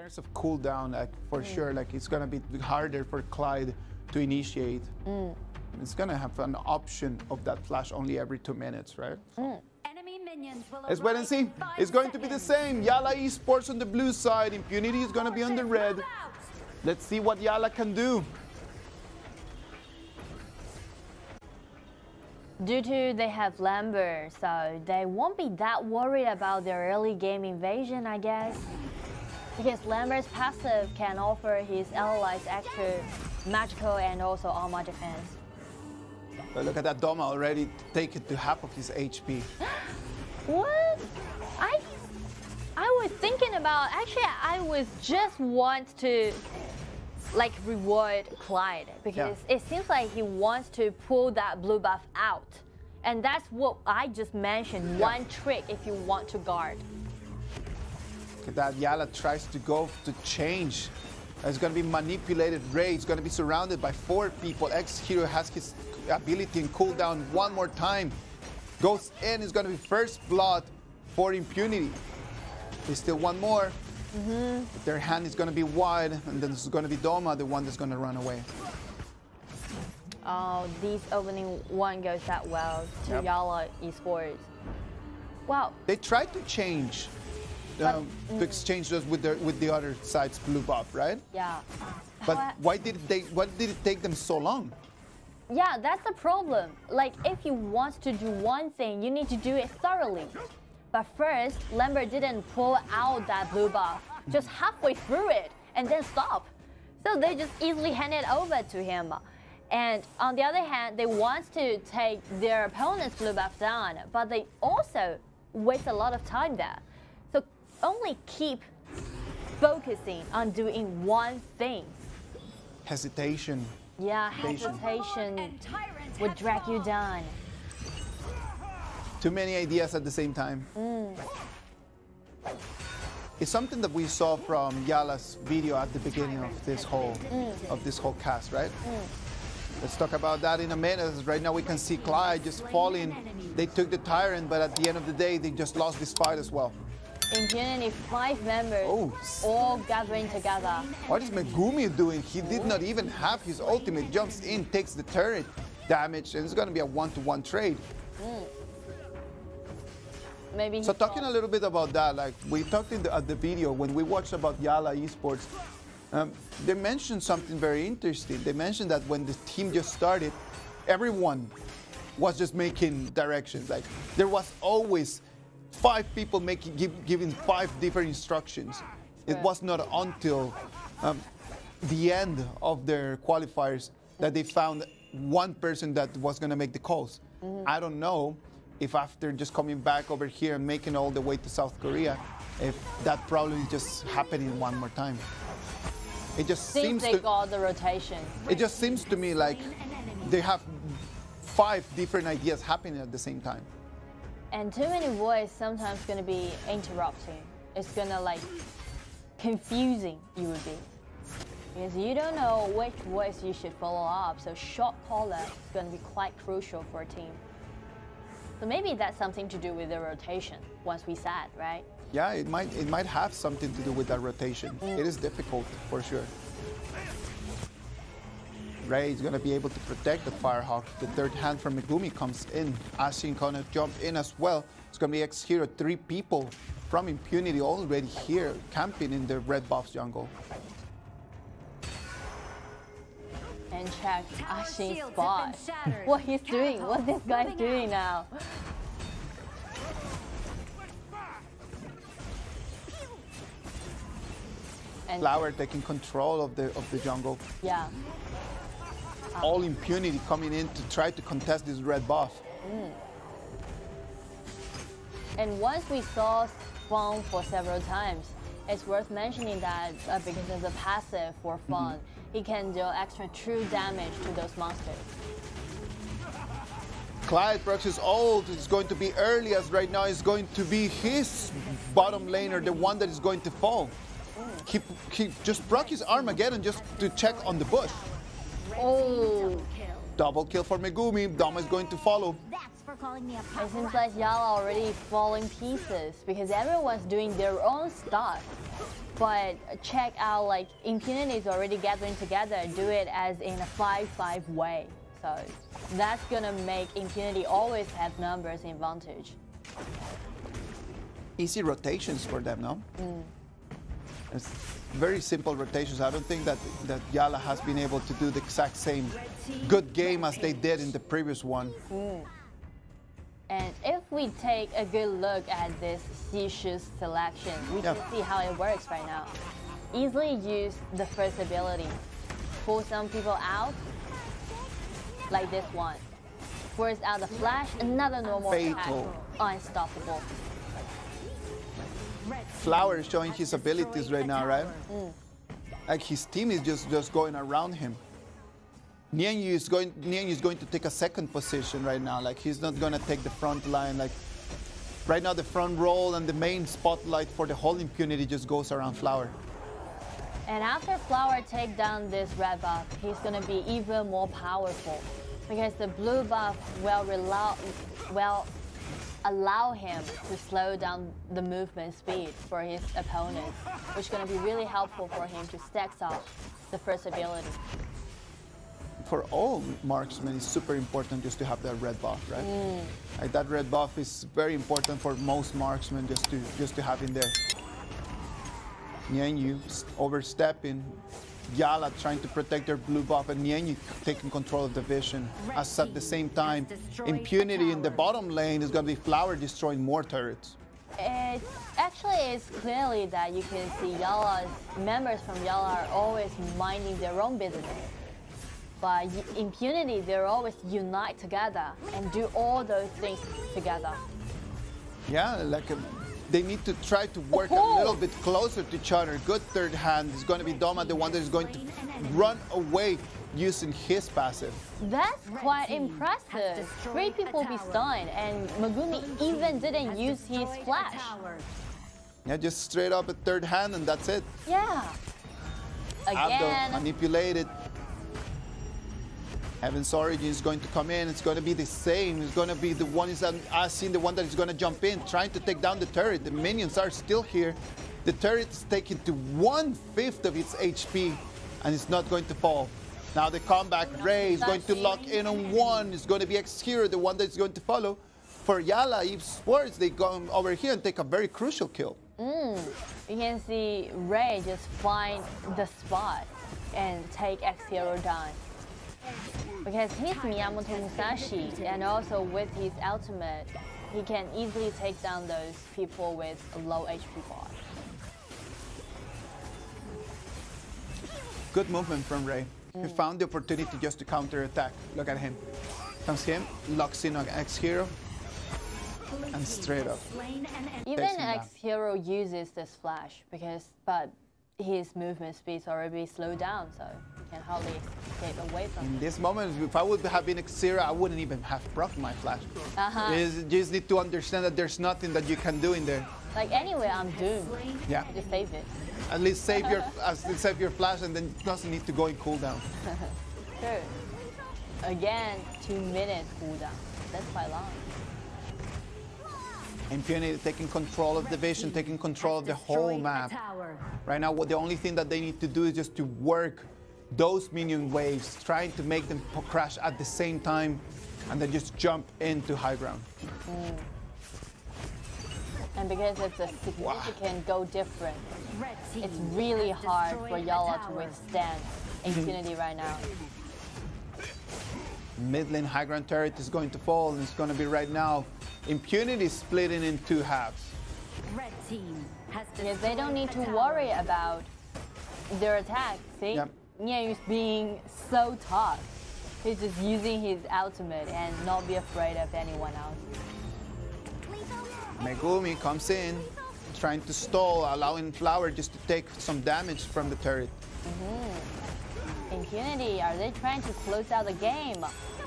terms of cooldown, like, for sure, like, it's gonna be harder for Clyde to initiate. It's gonna have an option of that flash only every 2 minutes, right? Let's wait and see. It's going to be the same. YaLLa Esports on the blue side. Impunity is gonna be on the red. Let's see what YaLLa can do. Due to they have Lambert, so they won't be that worried about their early game invasion, I guess. Because Lambert's passive can offer his allies extra magical and also armor defense. But look at that, Doma already taken to half of his HP. What? I was thinking about, actually I was just want to like reward Clyde, because it seems like he wants to pull that blue buff out, and that's what I just mentioned. One trick if you want to guard. Look at that, YaLLa tries to go to change. It's going to be manipulated. Rei is going to be surrounded by 4 people. X-Hero has his ability and cooldown one more time. Goes in, is going to be first blood for Impunity. There's still one more. But their hand is going to be wide, and then it's going to be Doma, the one that's going to run away. Oh, this opening one goes that well to YaLLa Esports. Wow. They tried to change, to exchange those with the other side's blue buff, right? Yeah. But why did it take them so long? Yeah, that's the problem. Like, if you want to do one thing, you need to do it thoroughly. But first, Lambert didn't pull out that blue buff, just halfway through it, and then stop. So they just easily hand it over to him. And on the other hand, they want to take their opponent's blue buff down, but they also waste a lot of time there. So only keep focusing on doing one thing. Hesitation. Yeah, hesitation would drag you down. Too many ideas at the same time. It's something that we saw from YaLLa's video at the beginning of this whole cast, right? Let's talk about that in a minute. Right now we can see Clyde just falling. They took the Tyrant, but at the end of the day, they just lost this fight as well. Impunity, 5 members all gathering together. What is Megumi doing? He did not even have his ultimate. Jumps in, takes the turret damage, and it's going to be a one-to-one trade. Maybe so. Talking a little bit about that, like we talked in the video when we watched about YaLLa Esports, they mentioned something very interesting. They mentioned that when the team just started, everyone was just making directions. Like there was always 5 people making giving 5 different instructions. It was not until the end of their qualifiers that they found one person that was going to make the calls. I don't know if after just coming back over here and making all the way to South Korea, if that probably just happening one more time. It just seems they got the rotation. It just seems to me like they have 5 different ideas happening at the same time. And too many words sometimes gonna be interrupting. It's gonna like confusing you would be. Because you don't know which voice you should follow up, so short caller is gonna be quite crucial for a team. So maybe that's something to do with the rotation, once we said, right? Yeah, it might have something to do with that rotation. It is difficult, for sure. Rei is going to be able to protect the Firehawk. The third hand from Megumi comes in. Ashin going to jump in as well. It's going to be X-Hero. 3 people from Impunity already here, camping in the red buff's jungle. And check Ashin's spot. What he's doing, what this guy's doing now. And Flower taking control of the jungle. Yeah. All Impunity coming in to try to contest this red buff. And once we saw Fawn for several times, it's worth mentioning that because of the passive for Fawn, he can deal extra true damage to those monsters. Clyde versus Old is going to be early, as right now is going to be his bottom laner, the one that is going to fall. He just broke his arm again and just to check on the bush. Oh, Double kill for Megumi. Doma is going to follow. That's for calling me a... It seems like YaLLa already falling pieces because everyone's doing their own stuff. But check out, like, Impunity is already gathering together, do it as in a 5-5 way. So that's gonna make Impunity always have numbers in advantage. Easy rotations for them, no? Mm. It's very simple rotations. I don't think that YaLLa has been able to do the exact same good game as they did in the previous one. Mm. And if we take a good look at this Seashu's selection, we can see how it works right now. Easily use the first ability. Pull some people out, like this one. Force out the flash, another normal fatal attack. Unstoppable. Flower is showing his abilities right now, right? Mm. Like his team is just going around him. Nianyu is going to take a second position right now. Like, he's not going to take the front line. Like, right now the front roll and the main spotlight for the whole Impunity just goes around Flower. And after Flower takes down this red buff, he's going to be even more powerful because the blue buff will allow him to slow down the movement speed for his opponent, which is going to be really helpful for him to stack up the first ability. For all marksmen, it's super important just to have that red buff, right? Mm. Like, that red buff is very important for most marksmen just to have in there. Nianyu overstepping, YaLLa trying to protect their blue buff, and Nianyu taking control of the vision. As at the same time, Impunity in the bottom lane is going to be Flower destroying more turrets. It actually is clearly that you can see YaLLa's members from YaLLa are always minding their own business. By Impunity, they're always unite together and do all those things together. Yeah, like they need to try to work a little bit closer to each other. Good third hand is going to be Doma, the one that is going to run away using his passive. That's quite impressive. 3 people be stunned, and Megumi even didn't use his flash. Yeah, just straight up a third hand, and that's it. Yeah. Again. Abdo manipulated. Heaven's Origin is going to come in. It's going to be the same. It's going to be the one is Ashin, the one that is going to jump in, trying to take down the turret. The minions are still here. The turret is taken to 1/5 of its HP, and it's not going to fall. Now the comeback, Rei is going to lock in on one. It's going to be X-Hero, the one that is going to follow. For YaLLa Esports, they go over here and take a very crucial kill. Mm. You can see Rei just find the spot and take X-Hero down. Because he's Miyamoto Musashi, and also with his ultimate, he can easily take down those people with low HP bar. Good movement from Rei. Mm. He found the opportunity just to counter-attack. Look at him. Comes him, locks in on X-Hero, and straight up. Even X-Hero uses this flash, but his movement speed's already slowed down, so he can hardly escape away from it. In this moment, if I would have been X-Hero, I wouldn't even have proc my flash. You just need to understand that there's nothing that you can do in there. Like, anyway, I'm doomed. Yeah. Just save it. At least save your, save your flash, and then it doesn't need to go in cooldown. True. Again, 2-minute cooldown. That's quite long. Impunity taking control of the vision, taking control of the whole map. Right now, the only thing that they need to do is just to work those minion waves, trying to make them crash at the same time, and then just jump into high ground. Mm. And because it's a significant go different, it's really hard for YaLLa to withstand Impunity right now. Mid lane high ground turret is going to fall, and it's going to be right now Impunity splitting in 2 halves. Red team has because they don't need to worry about their attack, see? Yep. Nianyu is being so tough. He's just using his ultimate and not be afraid of anyone else. Megumi comes in, trying to stall, allowing Flower just to take some damage from the turret. Mm-hmm. Impunity, are they trying to close out the game?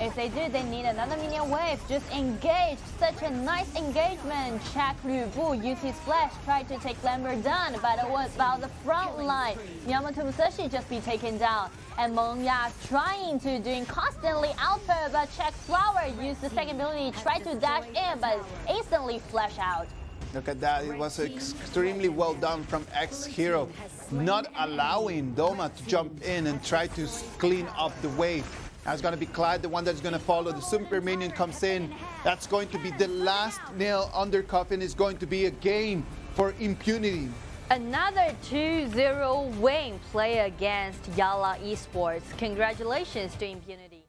If they do, they need another minion wave. Just engage. Such a nice engagement. Check Liu Bu used his flash, tried to take Lambert down, but it was about the front line. Miyamoto Musashi just be taken down. And Mengya trying to doing constantly output, but check Flower used the second ability, tried to dash in, but instantly flash out. Look at that, it was extremely well done from X-Hero, not allowing Doma to jump in and try to clean up the wave. Now it's going to be Clyde, the one that's going to follow. The super minion comes in. That's going to be the last nail under coffin. It's going to be a game for Impunity. Another 2-0 win play against YaLLa Esports. Congratulations to Impunity.